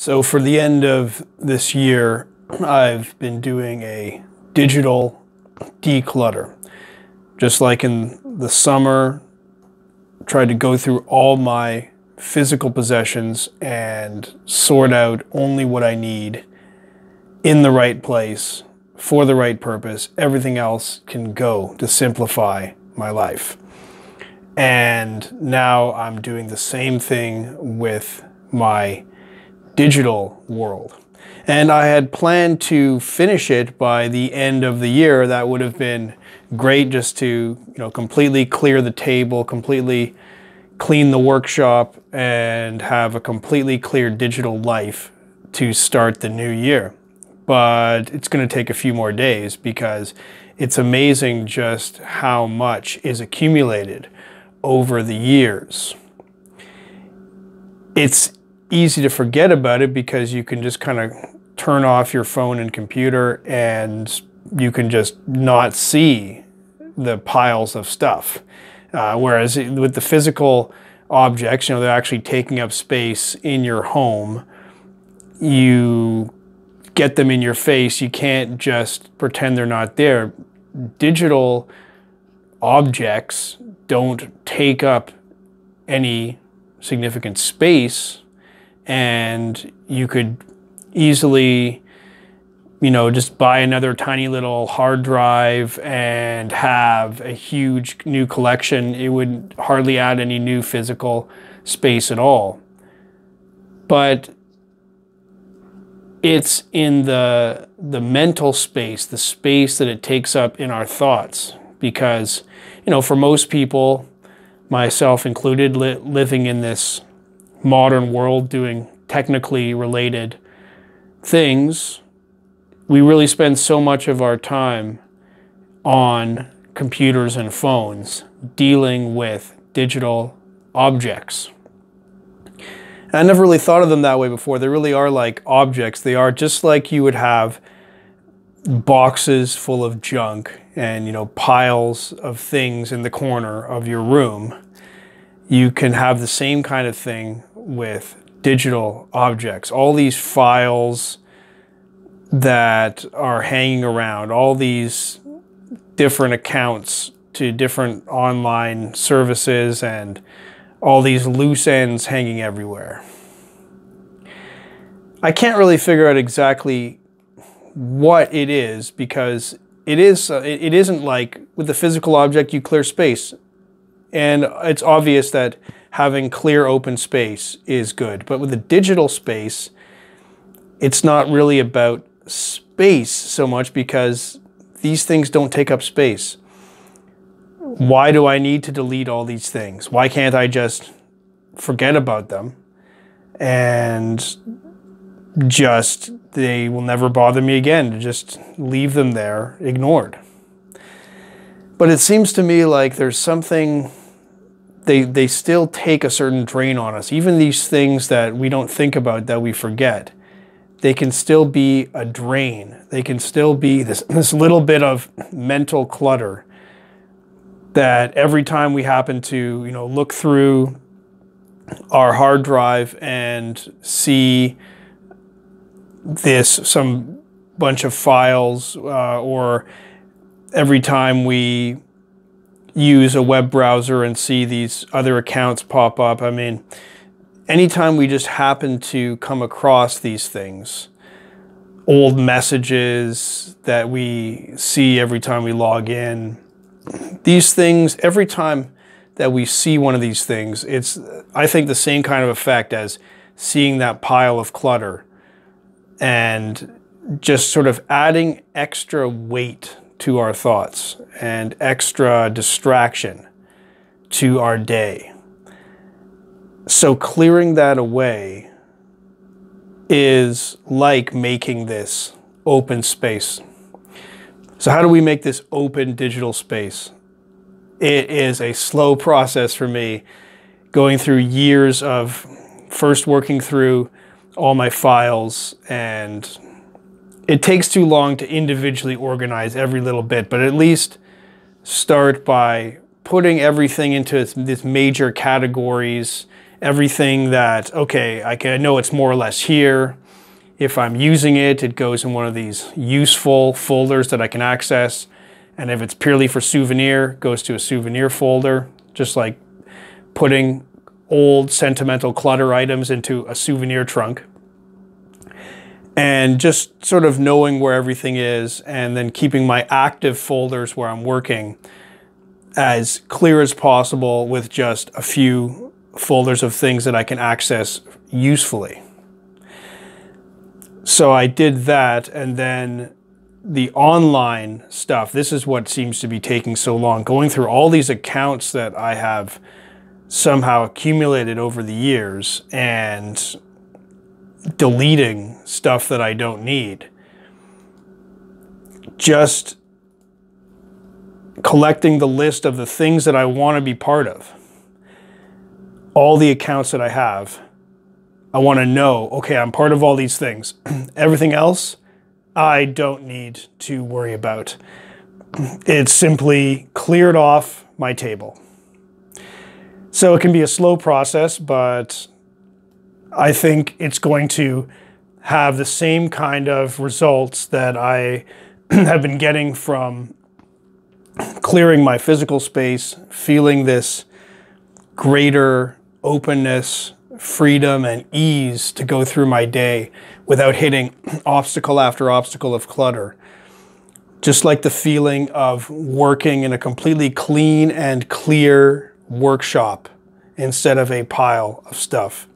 So for the end of this year, I've been doing a digital declutter. Just like in the summer, tried to go through all my physical possessions and sort out only what I need in the right place for the right purpose. Everything else can go to simplify my life. And now I'm doing the same thing with my digital world. And I had planned to finish it by the end of the year. That would have been great, just to, you know, completely clear the table, completely clean the workshop, and have a completely clear digital life to start the new year. But it's going to take a few more days, because it's amazing just how much is accumulated over the years. It's easy to forget about it because you can just kind of turn off your phone and computer and you can just not see the piles of stuff. Whereas with the physical objects, you know, they're actually taking up space in your home. You get them in your face. You can't just pretend they're not there. Digital objects don't take up any significant space, and you could easily, you know, just buy another tiny little hard drive and have a huge new collection. It would hardly add any new physical space at all. But it's in the mental space, the space that it takes up in our thoughts, because, you know, for most people, myself included, living in this modern world doing technically related things, we really spend so much of our time on computers and phones dealing with digital objects. And I never really thought of them that way before. They really are like objects. They are just like you would have boxes full of junk and, you know, piles of things in the corner of your room. You can have the same kind of thing with digital objects. All these files that are hanging around, all these different accounts to different online services, and all these loose ends hanging everywhere. I can't really figure out exactly what it is, because it isn't like with the physical object, you clear space. And it's obvious that having clear open space is good. But with the digital space, it's not really about space so much, because these things don't take up space. Why do I need to delete all these things? Why can't I just forget about them? And just, they will never bother me again, to just leave them there ignored. But it seems to me like there's something, they still take a certain drain on us. Even these things that we don't think about, that we forget, they can still be a drain. They can still be this little bit of mental clutter that every time we happen to, you know, look through our hard drive and see some bunch of files, or every time we use a web browser and see these other accounts pop up. I mean, anytime we just happen to come across these things, old messages that we see every time we log in, these things, every time that we see one of these things, it's, I think, the same kind of effect as seeing that pile of clutter and just sort of adding extra weight to our thoughts and extra distraction to our day. So clearing that away is like making this open space. So how do we make this open digital space? It is a slow process for me, going through years of first working through all my files, and it takes too long to individually organize every little bit, but at least start by putting everything into these major categories everything that, okay, I know it's more or less here. If I'm using it, it goes in one of these useful folders that I can access. And if it's purely for souvenir, it goes to a souvenir folder, just like putting old sentimental clutter items into a souvenir trunk. And just sort of knowing where everything is, and then keeping my active folders where I'm working as clear as possible with just a few folders of things that I can access usefully. So I did that, and then the online stuff, this is what seems to be taking so long, going through all these accounts that I have somehow accumulated over the years and deleting stuff that I don't need. Just collecting the list of the things that I want to be part of. All the accounts that I have. I want to know, okay, I'm part of all these things. Everything else, I don't need to worry about. It's simply cleared off my table. So it can be a slow process, but I think it's going to have the same kind of results that I have been getting from clearing my physical space, feeling this greater openness, freedom and ease to go through my day without hitting obstacle after obstacle of clutter. Just like the feeling of working in a completely clean and clear workshop instead of a pile of stuff.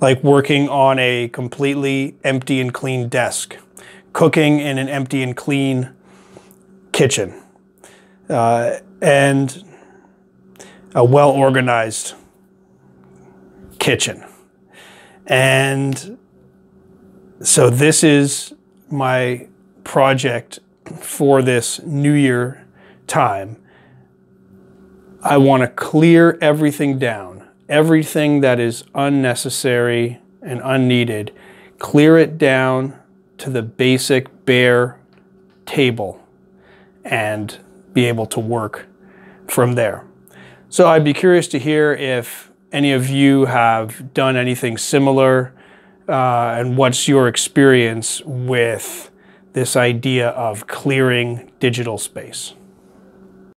Like working on a completely empty and clean desk. Cooking in an empty and clean kitchen. And a well-organized kitchen. And so this is my project for this New Year time. I want to clear everything down, everything that is unnecessary and unneeded, clear it down to the basic bare table and be able to work from there. So I'd be curious to hear if any of you have done anything similar, and what's your experience with this idea of clearing digital space?